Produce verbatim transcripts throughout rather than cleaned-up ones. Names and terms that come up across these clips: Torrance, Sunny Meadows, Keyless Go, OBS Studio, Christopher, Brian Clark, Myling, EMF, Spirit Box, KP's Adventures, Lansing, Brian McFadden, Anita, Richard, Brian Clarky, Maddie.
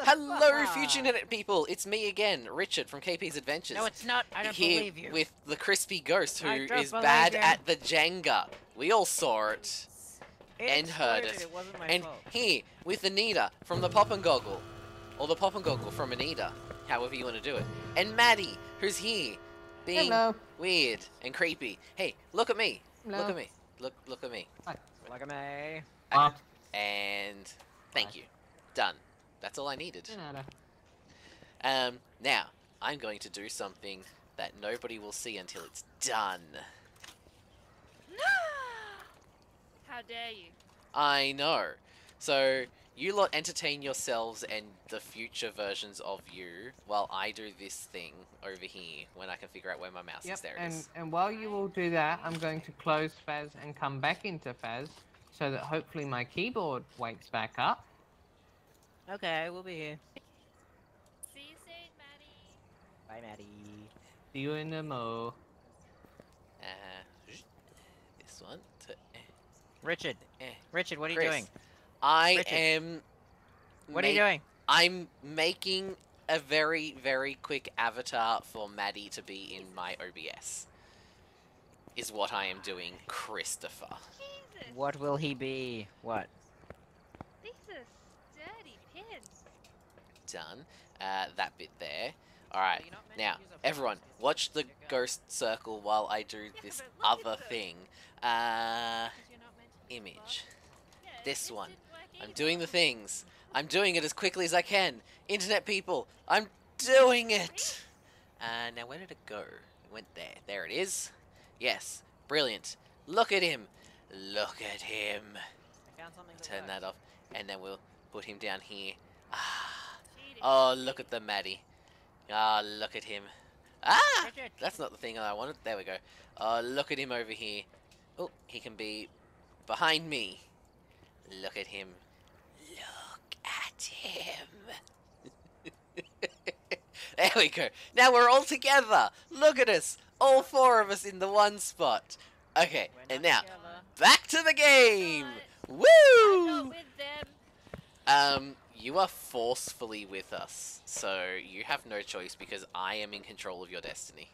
Hello, Future Internet people. It's me again, Richard from K P's Adventures. No, it's not. I don't here believe you. With the crispy ghost who is bad you. at the Jenga. We all saw it it's and heard it. it wasn't my and fault. Here with Anita from the Pop and Goggle. Or the Pop and Goggle from Anita. However you want to do it. And Maddie, who's here being Hello. weird and creepy. Hey, look at me. Hello. Look at me. Look look at me. Hi. Look at me. Okay. And thank you. Done. That's all I needed. Um, now, I'm going to do something that nobody will see until it's done. How dare you? I know. So, you lot entertain yourselves and the future versions of you while I do this thing over here when I can figure out where my mouse yep, is. There it and, is. And while you all do that, I'm going to close Faz and come back into Faz so that hopefully my keyboard wakes back up. Okay, we'll be here. See you soon, Maddie. Bye, Maddie. See you in the mo. Uh, this one. To, eh. Richard. Eh. Richard, what are Chris. you doing? I Richard. am... What are you doing? I'm making a very, very quick avatar for Maddie to be in my O B S. Is what I am doing, Christopher. Jesus. What will he be? What? Jesus. Done. Uh, that bit there. Alright, now, everyone, watch the ghost circle while I do this other thing. Uh, image. This one. I'm doing the things. I'm doing it as quickly as I can. Internet people, I'm doing it! Uh, now where did it go? It went there. There it is. Yes. Brilliant. Look at him. Look at him. Turn that off, and then we'll put him down here. Ah. Oh, look at the Maddie. Ah, oh, look at him. Ah! That's not the thing I wanted. There we go. Oh, look at him over here. Oh, he can be behind me. Look at him. Look at him. There we go. Now we're all together. Look at us. All four of us in the one spot. Okay, and now, back to the game. Woo! I'm not with them. Um... You are forcefully with us, so you have no choice because I am in control of your destiny.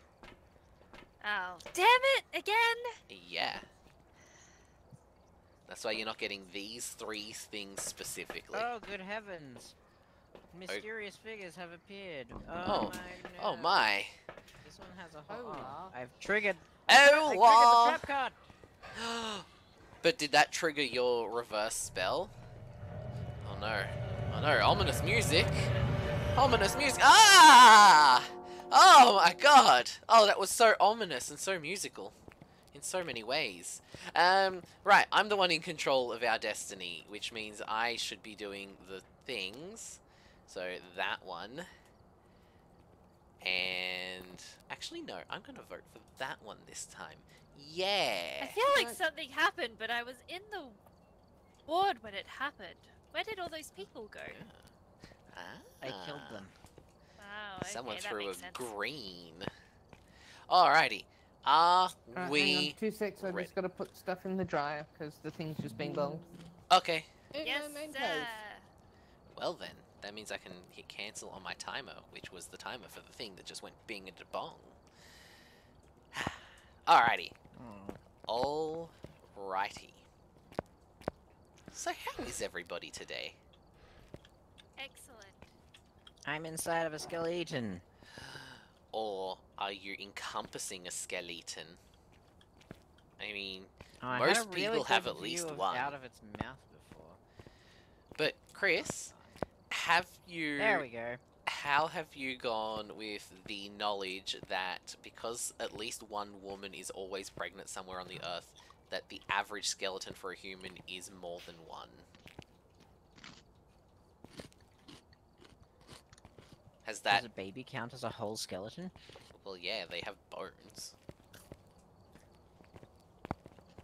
Oh, damn it! Again? Yeah. That's why you're not getting these three things specifically. Oh, good heavens. Mysterious oh. figures have appeared. Oh, oh. my. No. Oh, my. This one has a hole. Oh. I've triggered... Oh, wow! I've triggered the trap card! But did that trigger your reverse spell? Oh, no. Oh no, ominous music. Ominous music. Ah! Oh my god. Oh, that was so ominous and so musical. In so many ways. Um, right, I'm the one in control of our destiny, which means I should be doing the things. So, that one. And... Actually, no, I'm going to vote for that one this time. Yeah! I feel like something happened, but I was in the ward when it happened. Where did all those people go? Yeah. Ah. I killed them. Wow, okay, Someone that threw makes a sense. green. Alrighty. Are right, we hang on. Two secs, I've just got to put stuff in the dryer because the thing's just been gone. Okay. Yes, sir. Well then, that means I can hit cancel on my timer, which was the timer for the thing that just went bing and bong. Alrighty. Mm. Alrighty. So how is everybody today? Excellent. I'm inside of a skeleton. Or are you encompassing a skeleton? I mean, oh, most people really have at least one. Out of its mouth before. But Chris, have you? There we go. How have you gone with the knowledge that because at least one woman is always pregnant somewhere on the earth? That the average skeleton for a human is more than one. Has that... Does a baby count as a whole skeleton? Well, yeah, they have bones.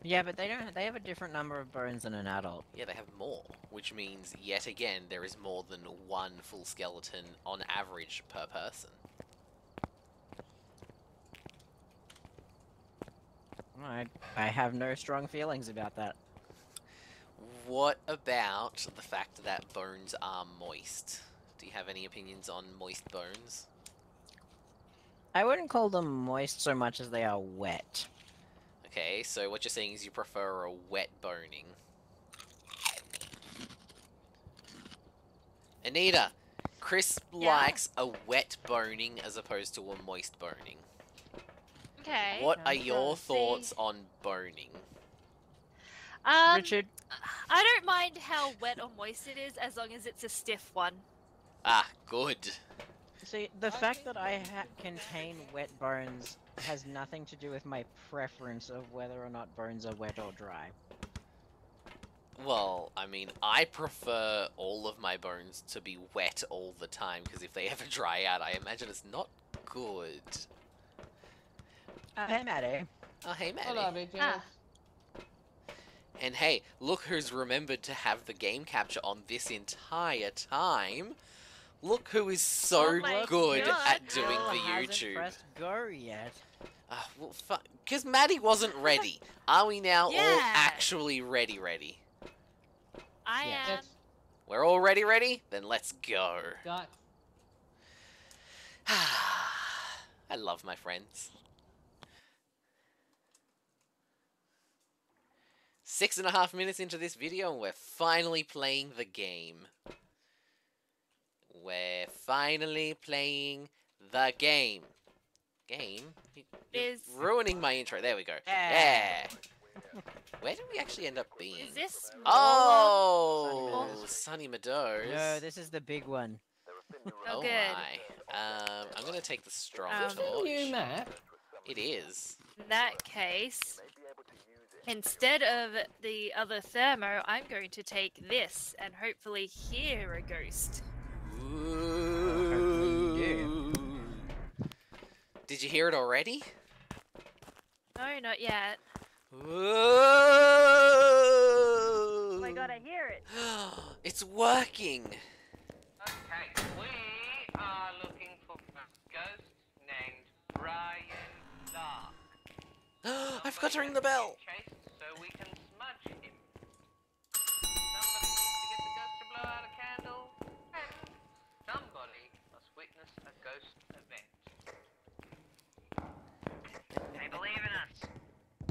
Yeah, but they don't. They have a different number of bones than an adult. Yeah, they have more, which means, yet again, there is more than one full skeleton on average per person. I, I have no strong feelings about that. What about the fact that bones are moist? Do you have any opinions on moist bones? I wouldn't call them moist so much as they are wet. Okay, so what you're saying is you prefer a wet boning. Anita, Chris yeah. likes a wet boning as opposed to a moist boning. Okay. What are your thoughts see. on boning? Um, Richard? I don't mind how wet or moist it is as long as it's a stiff one. Ah, good. See, the I fact that I ha contain wet bones has nothing to do with my preference of whether or not bones are wet or dry. Well, I mean, I prefer all of my bones to be wet all the time, because if they ever dry out, I imagine it's not good. Uh, hey, Maddie. Oh, hey, Maddie. Hello, B J. Ah. And hey, look who's remembered to have the game capture on this entire time. Look who is so oh good God. at doing Bill the YouTube. Pressed go yet. Uh, well, fuck. Because Maddie wasn't ready. Are we now yeah. all actually ready, ready? I yeah. am. We're all ready, ready? Then let's go. God. I love my friends. Six and a half minutes into this video and we're finally playing the game. We're finally playing the game. Game? You're ruining my intro. There we go. Yeah. yeah. Where did we actually end up being? Is this... Oh! Sunny Meadows. No, this is the big one. Oh good. my. Um, I'm going to take the strong um, torch. Is it a new map? It is. In that case... Instead of the other thermo, I'm going to take this and hopefully hear a ghost. Ooh. You do. Did you hear it already? No, not yet. Ooh. Oh my god, I hear it. It's working. Okay, we are looking for a ghost named Brian Clark. I forgot to ring the bell. Chased, so we can smudge him. Somebody needs to get the ghost to blow out a candle, and somebody must witness a ghost event. They believe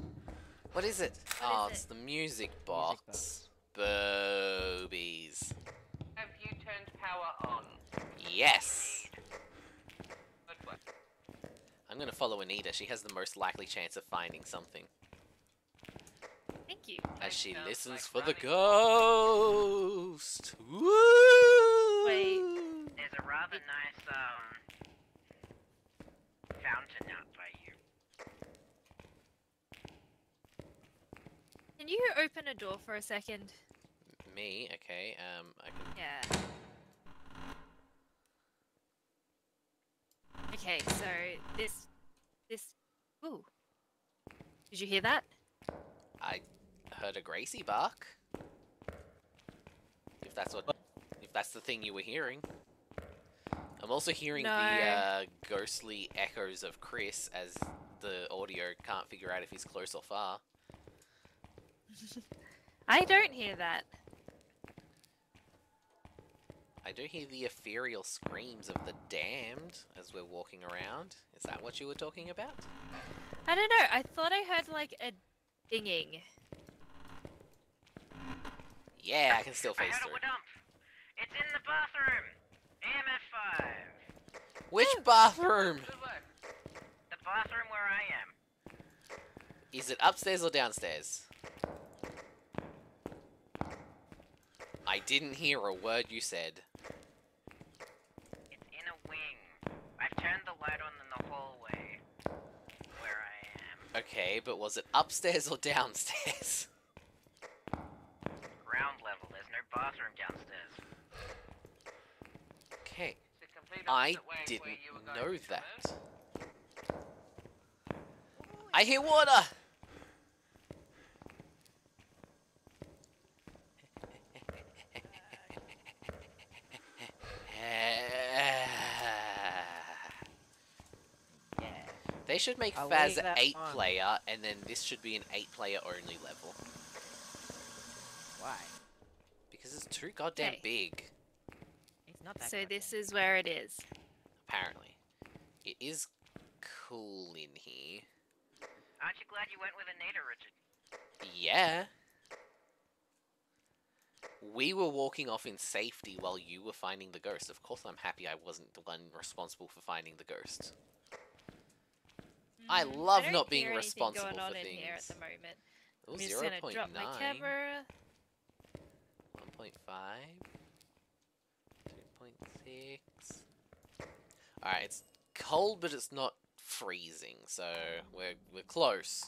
in us. What is it? What oh, is it's it? the music box. Music box. Boobies. Have you turned power on? Yes. Good work. I'm gonna follow Anita. She has the most likely chance of finding something. Thank you. As she listens like for running. the ghost. Woo! Wait. There's a rather nice um fountain out by you. Can you open a door for a second? Me? Okay. Um. I can... Yeah. Okay, so this, this, ooh, did you hear that? I heard a Gracie bark. If that's what, if that's the thing you were hearing. I'm also hearing no. the uh, ghostly echoes of Chris as the audio can't figure out if he's close or far. I don't hear that. I do hear the ethereal screams of the damned as we're walking around. Is that what you were talking about? I don't know. I thought I heard like a dinging. Yeah, I can still face through. I heard a dump. It's in the bathroom. E M F five. Which Ooh. bathroom? The bathroom where I am. Is it upstairs or downstairs? I didn't hear a word you said. It's in a wing. I've turned the light on in the hallway where I am. Okay, but was it upstairs or downstairs? Ground level. There's no bathroom downstairs. Okay. I didn't know that. I hear water! They should make I'll Faz an eight player, and then this should be an eight player only level. Why? Because it's too goddamn hey. big. It's Not that. So this is where it is. Apparently. It is cool in here. Aren't you glad you went with Anita, Richard? Yeah. We were walking off in safety while you were finding the ghost. Of course I'm happy I wasn't the one responsible for finding the ghost. Mm, I love I not being responsible going on for in things. Here at the moment. Ooh, I'm just going to drop my camera. one point five, two point six. Alright, it's cold, but it's not freezing, so we're, we're close.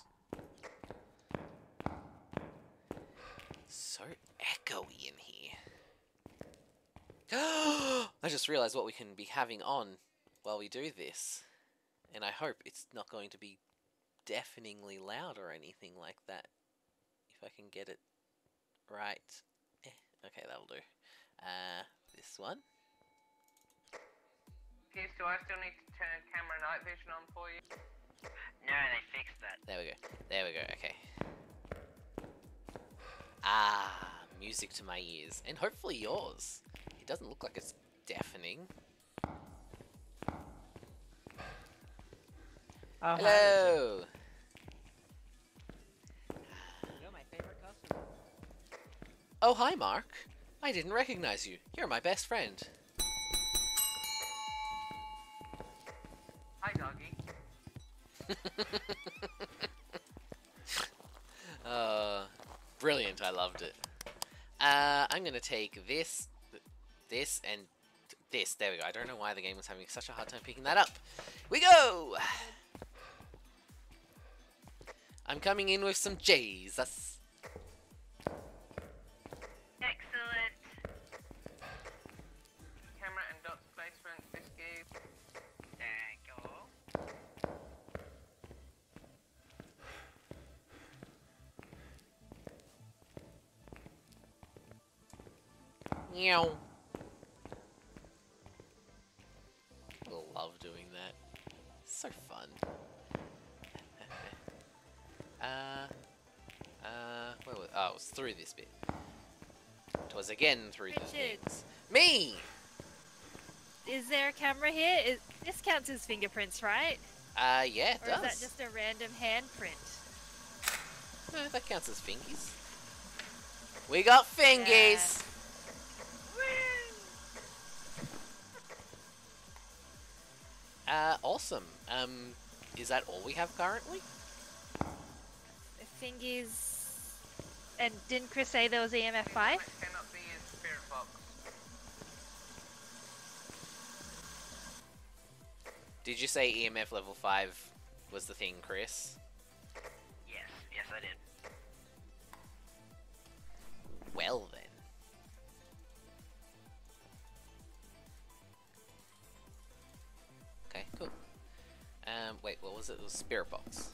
So echoey in here. I just realised what we can be having on while we do this. And I hope it's not going to be deafeningly loud or anything like that. If I can get it right. Eh, okay, that'll do. Uh, this one. Yes, do I still need to turn camera night vision on for you? No, they fixed that. There we go. There we go, okay. Ah, music to my ears. And hopefully yours. It doesn't look like it's deafening. Oh, hello! You're my favorite customer. Oh, hi, Mark. I didn't recognize you. You're my best friend. Hi, doggy. uh, brilliant. I loved it. Uh, I'm going to take this, this, and this. There we go. I don't know why the game was having such a hard time picking that up. We go! I'm coming in with some Jesus. Excellent. Camera and dot placement, this game. There you go. Meow. I love doing that. It's so fun. Uh, uh, where was, oh, it was through this bit. It was again through this bit. Me! Is there a camera here? Is, this counts as fingerprints, right? Uh, yeah, it or does. Or is that just a random handprint? No, that counts as fingies. We got fingies! Yeah. Uh, awesome. Um, is that all we have currently? Fingies, and didn't Chris say there was E M F five? Cannot be in Spirit Box. Did you say E M F level five was the thing, Chris? Yes, yes I did. Well then. Okay, cool. Um, wait, what was it? It was Spirit Box.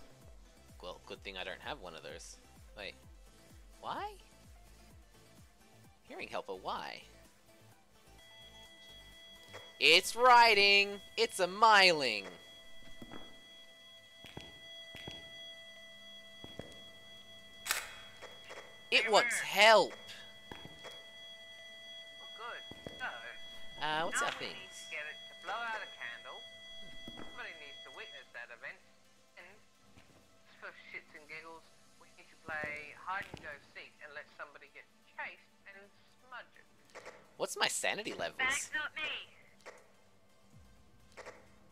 Well, good thing I don't have one of those. Wait, why? Hearing helper, why? It's riding! It's a miling! It wants help! Oh, good. So, uh, what's that thing? Nobody needs to get it to blow out a candle. Somebody needs to witness that event. For shits and giggles, we need to play hide and go seek and let somebody get chased and smudge it. What's my sanity levels? That's not me.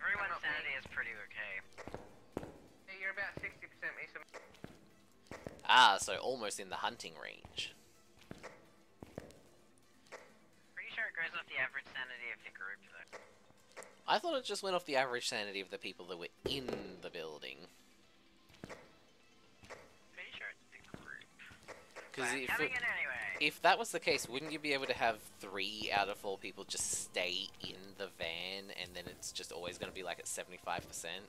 Everyone's sanity is pretty okay. You're about sixty percent me. Ah, so almost in the hunting range. Pretty sure it goes off the average sanity of the group, though. I thought it just went off the average sanity of the people that were in the building. Because if, anyway. if that was the case, wouldn't you be able to have three out of four people just stay in the van, and then it's just always going to be like at seventy-five percent?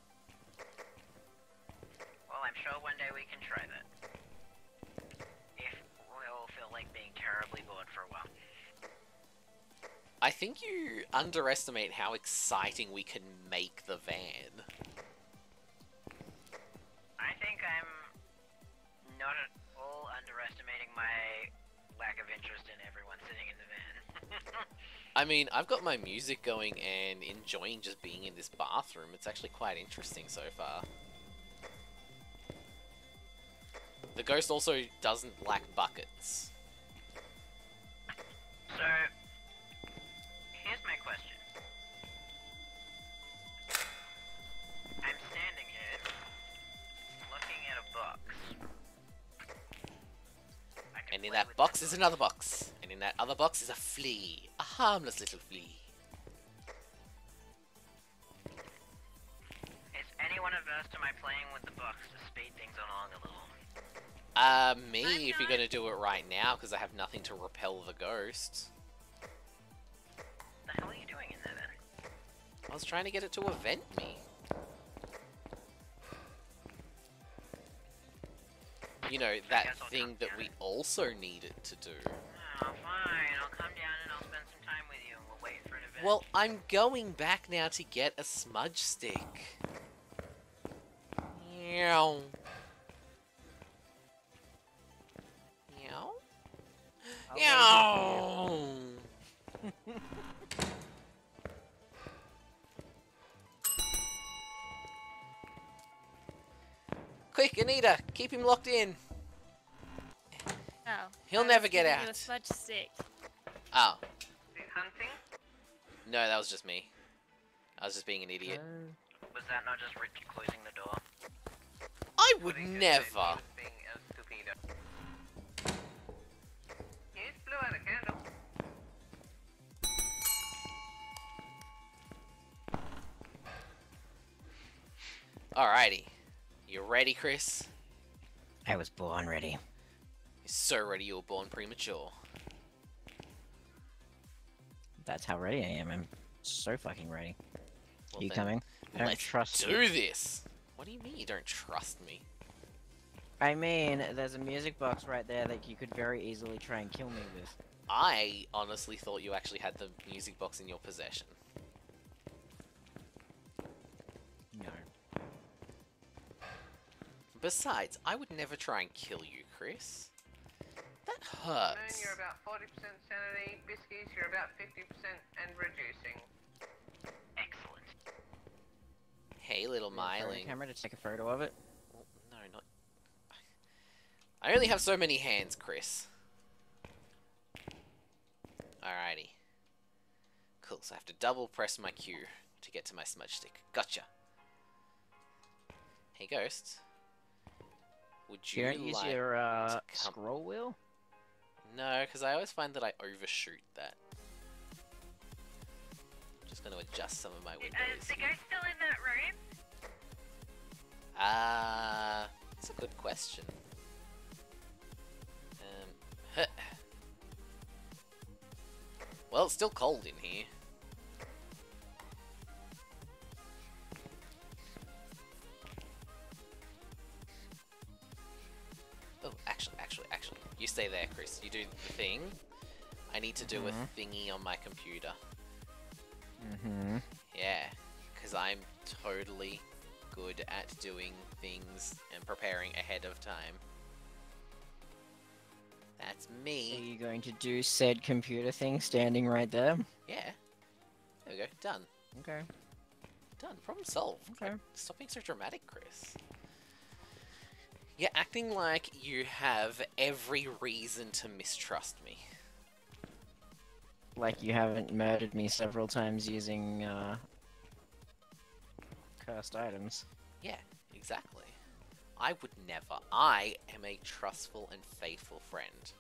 Well, I'm sure one day we can try that. If we all feel like being terribly bored for a while. I think you underestimate how exciting we can make the van. I think I'm not a... underestimating my lack of interest in everyone sitting in the van. I mean, I've got my music going and enjoying just being in this bathroom. It's actually quite interesting so far. The ghost also doesn't lack buckets. So, here's my question. I'm standing here, looking at a box. And in that box is another box. And in that other box is a flea. A harmless little flea. Is anyone averse to my playing with the box to speed things along a little? Uh, me, I'm if not. You're gonna do it right now, because I have nothing to repel the ghost. The hell are you doing in there, then? I was trying to get it to event me. You know, that thing that we also need it to do. Oh, fine. I'll come down and I'll spend some time with you and we'll wait for an event. Well, I'm going back now to get a smudge stick. Meow. Meow? Meow! Quick, Anita, keep him locked in. Oh, He'll never get out. A smudge stick. Oh. Hunting? No, that was just me. I was just being an idiot. Uh, was that not just Richard closing the door? I would I never. He blew out a candle. Alrighty. You ready, Chris? I was born ready. So ready you were born premature. That's how ready I am. I'm so fucking ready. Well, you coming? I don't trust you. Let's do this! What do you mean you don't trust me? I mean, there's a music box right there that you could very easily try and kill me with. I honestly thought you actually had the music box in your possession. No. Besides, I would never try and kill you, Chris. That hurts. You're about forty percent sanity, biscuits, you're about fifty percent and reducing. Excellent. Hey, little Myling. Camera to take a photo of it? Well, no, not... I only have so many hands, Chris. Alrighty. Cool, so I have to double press my Q to get to my smudge stick. Gotcha. Hey, ghost. Would you, you don't like use your uh, scroll wheel? No, because I always find that I overshoot that. I'm just going to adjust some of my windows. Uh, is the ghost still in that room? Ah, uh, that's a good question. Um, huh. Well, it's still cold in here. Oh, actually, actually, actually. You stay there, Chris. You do the thing. I need to do mm-hmm. a thingy on my computer. Mm-hmm. Yeah, because I'm totally good at doing things and preparing ahead of time. That's me. Are you going to do said computer thing standing right there? Yeah. There we go. Done. Okay. Done. Problem solved. Okay. Like, stop being so dramatic, Chris. You're acting like you have every reason to mistrust me. Like you haven't murdered me several times using, uh... cursed items. Yeah, exactly. I would never. I am a trustful and faithful friend.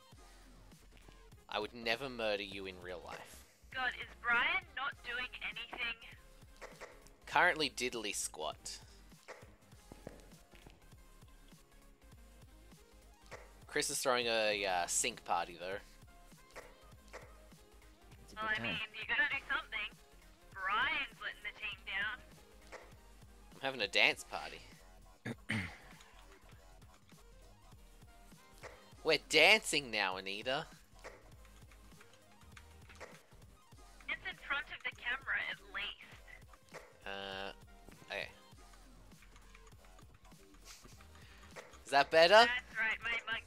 I would never murder you in real life. God, is Brian not doing anything? Currently diddly squat. Chris is throwing a uh, sink party, though. Well, I mean, you gotta do something. Brian's letting the team down. I'm having a dance party. We're dancing now, Anita. It's in front of the camera, at least. Uh, okay. Is that better? That's right, my monkey.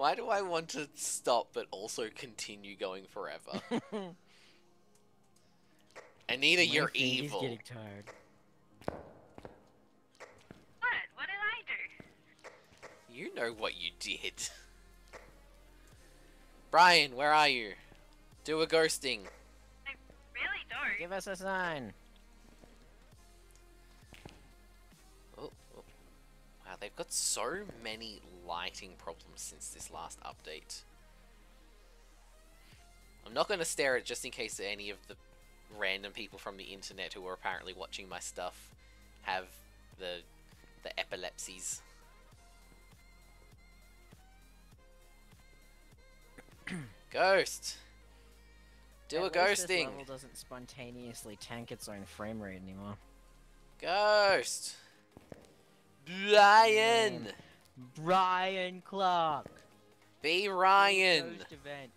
Why do I want to stop but also continue going forever? Anita, My you're evil. Getting tired. What? What did I do? You know what you did. Brian, where are you? Do a ghosting. I really don't. Give us a sign. Oh, oh. Wow, they've got so many lighting problems since this last update. I'm not going to stare at it just in case any of the random people from the internet who are apparently watching my stuff have the the epilepsies. Ghost! Do At a ghosting! This level doesn't spontaneously tank its own frame rate anymore. Ghost! Brian! Brian Clark! Be Ryan! Ghost event.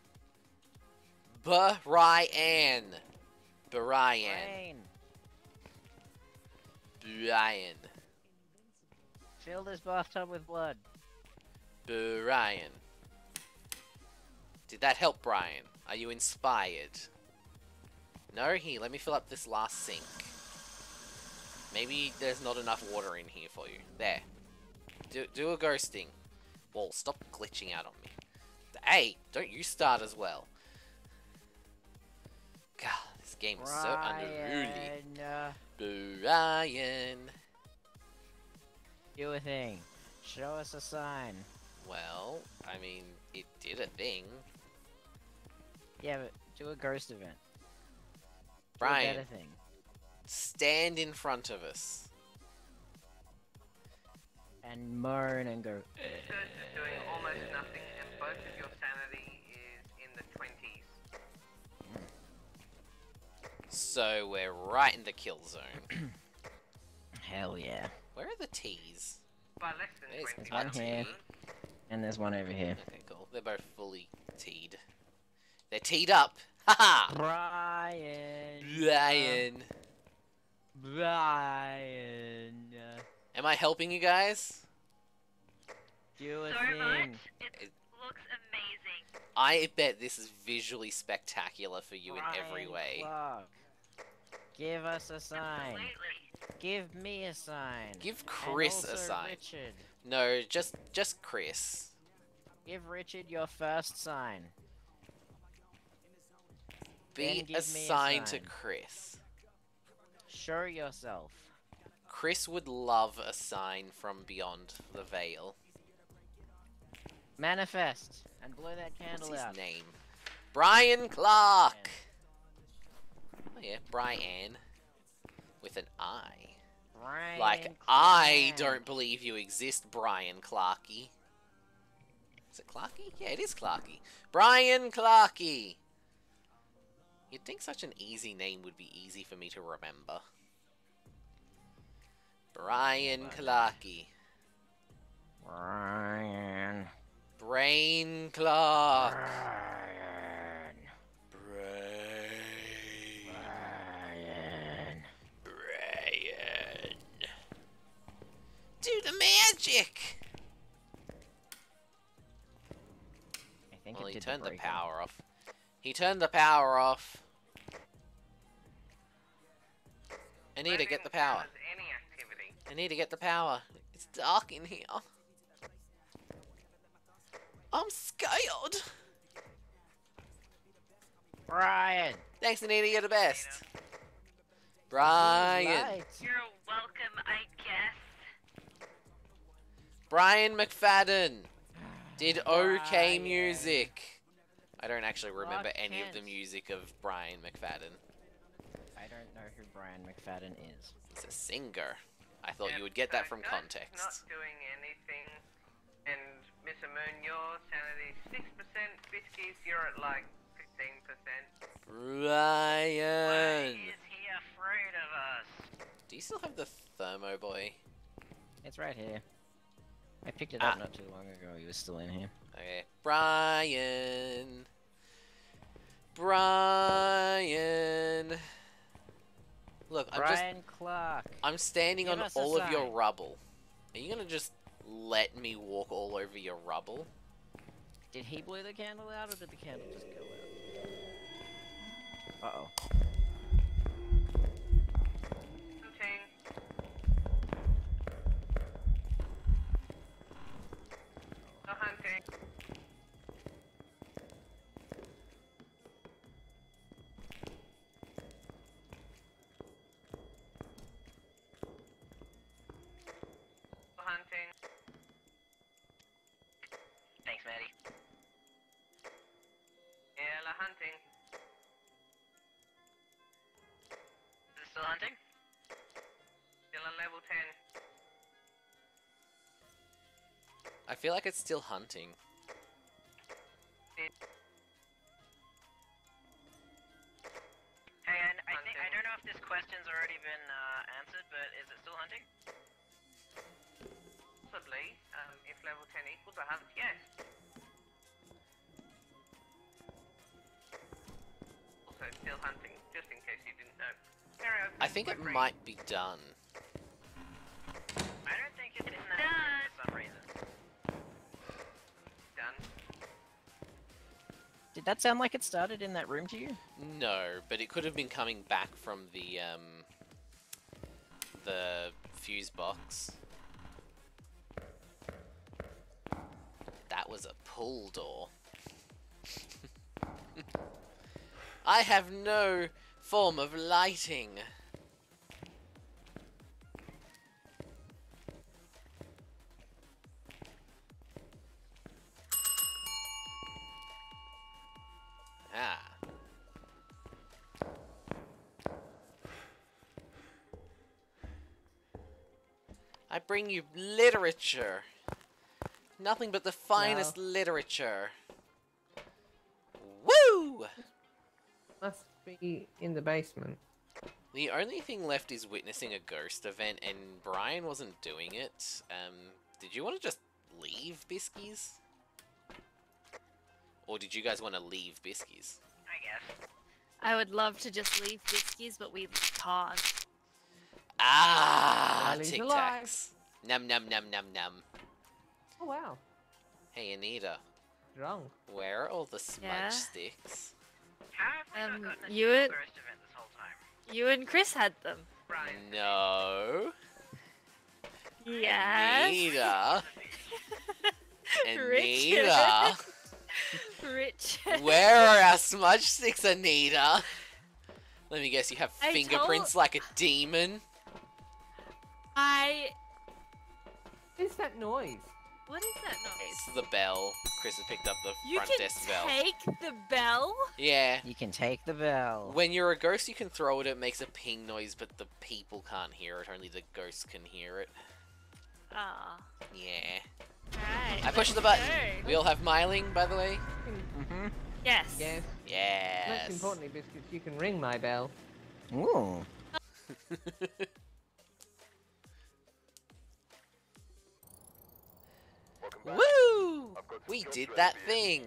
B-Ryan! Brian. Brian. Fill this bathtub with blood. Brian. Did that help, Brian? Are you inspired? No? Here, let me fill up this last sink. Maybe there's not enough water in here for you. There. Do, do a ghosting. Wall, stop glitching out on me. Hey, don't you start as well. God. This game is so unruly. Brian. Do a thing. Show us a sign. Well, I mean, it did a thing. Yeah, but do a ghost event. Brian, do a thing. Stand in front of us. And moan and go. This ghost is doing almost nothing, and both of your sanity is in the twenties. So we're right in the kill zone. Hell yeah. Where are the T's? By less than one here. And there's one over here. Okay, cool. They're both fully teed. They're teed up. Haha! Brian. Brian. Brian. Am I helping you guys? Do it. So much. It looks amazing. I bet this is visually spectacular for you Brian in every way. Clark. Give us a sign. Absolutely. Give me a sign. Give Chris a sign. Richard. No, just just Chris. Give Richard your first sign. Be a sign, a sign to Chris. Show yourself. Chris would love a sign from beyond the veil. Manifest and blow that candle What's his out. Name? Brian Clark. Yeah. Oh yeah, Brian, with an I. Brian like Clark. I don't believe you exist, Brian Clarky. Is it Clarky? Yeah, it is Clarky. Brian Clarky. You'd think such an easy name would be easy for me to remember. Brian Clarky. Brian. Brain Clark. Brian. Brain. Brian. Brian. Do the magic! I think well, he turned the, the power off. He turned the power off. Anita, get the power. Anita, get the power. It's dark in here. I'm scared. Brian. Thanks, Anita. You're the best. Brian. You're welcome, I guess. Brian McFadden did OK Brian. Music. I don't actually remember oh, any of the music of Brian McFadden. I don't know who Brian McFadden is. He's a singer. I thought yep, you would get so that from context. Not doing anything. And Miss Moon, your sanity is six percent. Biscuits, you're at like fifteen percent. Brian. Why is he afraid of us? Do you still have the thermo boy? It's right here. I picked it ah. up not too long ago. He was still in here. Okay, Brian. Brian. Look, Brian I'm just. Brian Clark. I'm standing Give on all of your rubble. Are you gonna just? Let me walk all over your rubble. Did he blow the candle out, or did the candle just go out? Uh-oh. Okay. No hunting. No hunting. Thanks, Maddie. Hunting. Is it still hunting? Still on level ten. I feel like it's still hunting. It hey, and I, think, I don't know if this question's already been uh, answered, but is it still hunting? Possibly. Um, if level ten equals a hunt, yes. Still hunting, just in case you didn't know. I think it brain. might be done. I don't think it's, it's in that done. for some reason. Done. Did that sound like it started in that room to you? No, but it could have been coming back from the um, the fuse box. That was a pull door. I have no form of lighting. Ah. I bring you literature. Nothing but the finest no. literature. Woo! Must be in the basement. The only thing left is witnessing a ghost event, and Brian wasn't doing it. Um, did you want to just leave Biskies? Or did you guys want to leave Biskies? I guess. I would love to just leave Biskies, but we paused. Ah, Tic Tacs. Num num num num num. Oh wow. Hey Anita. Wrong. Where are all the smudge yeah. sticks? Um, you and you and Chris had them. No. Yes. Anita. Anita. Richard. Where are our smudge sticks, Anita? Let me guess. You have I fingerprints told... like a demon. I. What is that noise? What is that noise? It's the bell. Chris has picked up the you front desk bell. You can take the bell? Yeah. You can take the bell. When you're a ghost, you can throw it. It makes a ping noise, but the people can't hear it. Only the ghosts can hear it. Ah. Oh. Yeah. Right. I pushed the button. Go. We all have myling, by the way. Mm-hmm. Yes. Yes. Yes. Most importantly, Biscuits, you can ring my bell. Ooh. Woo! We did that thing!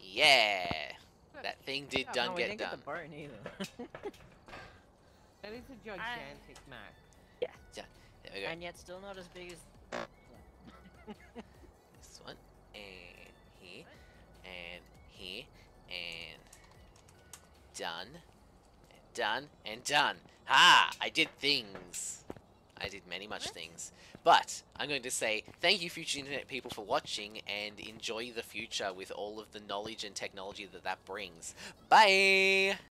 Yeah! That thing did yeah, done no, get done. Get the that is a gigantic I... map. Yeah. yeah. There we go. And yet still not as big as... this one. And here. And here. And... Done. And done. And done. Ha! I did things! I did many much things, but I'm going to say thank you, future internet people, for watching, and enjoy the future with all of the knowledge and technology that that brings. Bye!